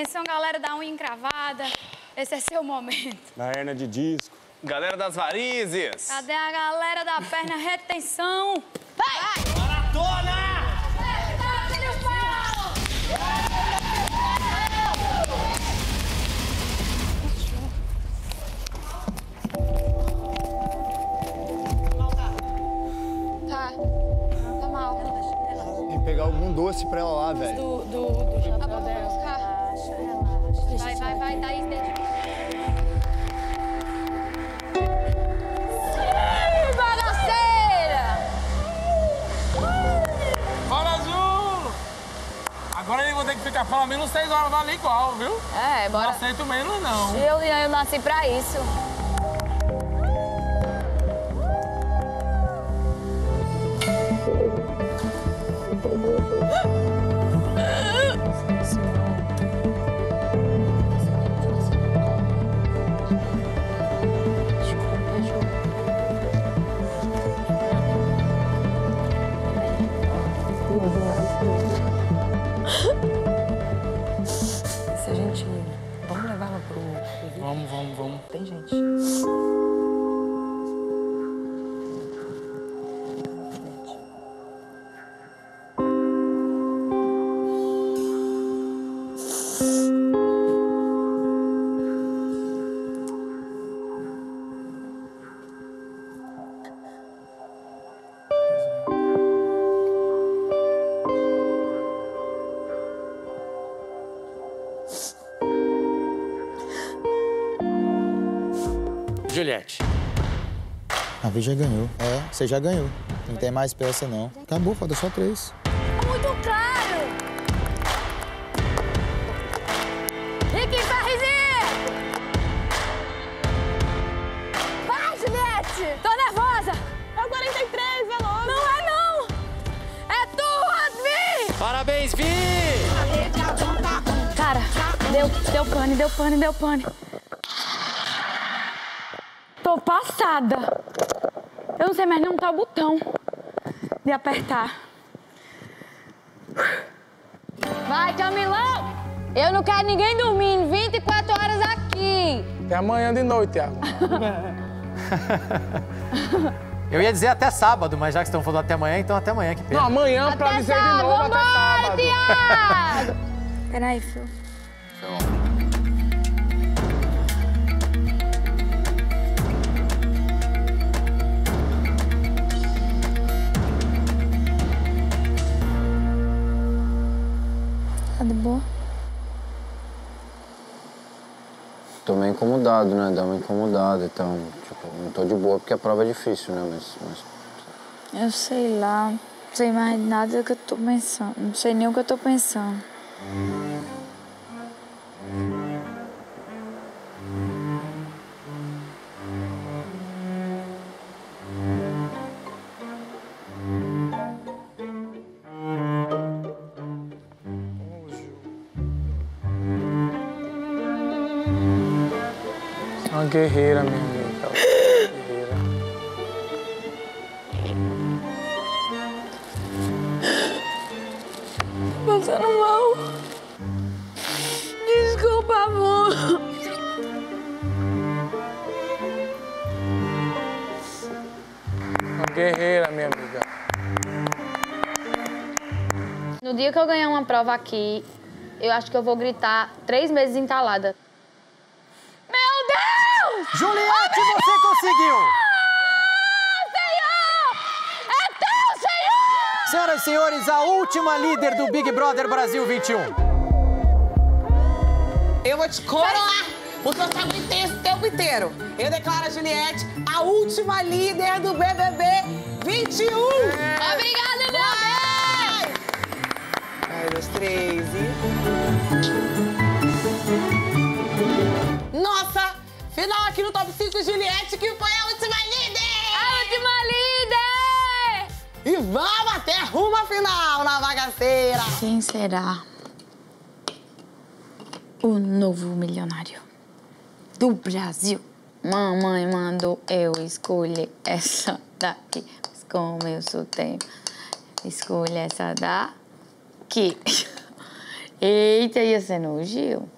Atenção, galera, dá uma encravada. Esse é seu momento. Na hernia de disco. Galera das varizes. Cadê a galera da perna retenção? Vai! Vai. Maratona! Pegar algum doce pra ela lá, velho. Do chapéu dela. Relaxa, relaxa. Vai, Thaís. Sim, bagaceira! Bora, azul! Agora eu vou ter que ficar falando menos 6 horas, vale igual, viu? É, bora. Não aceito menos, não. Eu nasci pra isso. Se a gente... Vamos levar ela pro... Vamos. Tem gente. Juliette. A Vi já ganhou. É, você já ganhou. Não tem mais peça, não. Acabou, falta só 3. Muito claro! Ricky Parrizinho! Vai, Juliette! Tô nervosa! É o 43, é logo! Não é, não! É tua, Vi! Parabéns, Vi! Cara, deu pane. Tô passada. Eu não sei mais nem onde tá o botão de apertar. Vai, Camilão! Eu não quero ninguém dormindo 24 horas aqui. Até amanhã de noite, Thiago. Eu ia dizer até sábado, mas já que estão falando até amanhã, então até amanhã que pega. Não, amanhã até pra dizer sábado, de novo, vambora, até sábado. Thiago! Peraí, Fio. Tá de boa? Tô meio incomodado, né? Dá uma incomodada, então, tipo, não tô de boa porque a prova é difícil, né? Mas... Eu sei lá, não sei mais nada do que eu tô pensando, não sei nem o que eu tô pensando. Uma guerreira, minha amiga. Guerreira. Passando mal. Desculpa, amor. Uma guerreira, minha amiga. No dia que eu ganhar uma prova aqui, eu acho que eu vou gritar 3 meses entalada. Juliette, você conseguiu! Senhor! É teu, Senhor! Senhoras e senhores, a última líder do Big Brother Brasil 21. Eu vou te coroar, porque eu tava intenso o tempo inteiro. Eu declaro a Juliette a última líder do BBB 21. Obrigada, meu bem! 1, 2, 3 e... Nossa! Final aqui no Top 5, Juliette, que foi a última líder! A última líder! E vamos até rumo à final na bagaceira! Quem será o novo milionário do Brasil? Mamãe mandou eu escolher essa daqui. Mas como eu só tenho, escolhi essa daqui. Eita, ia ser no Gil.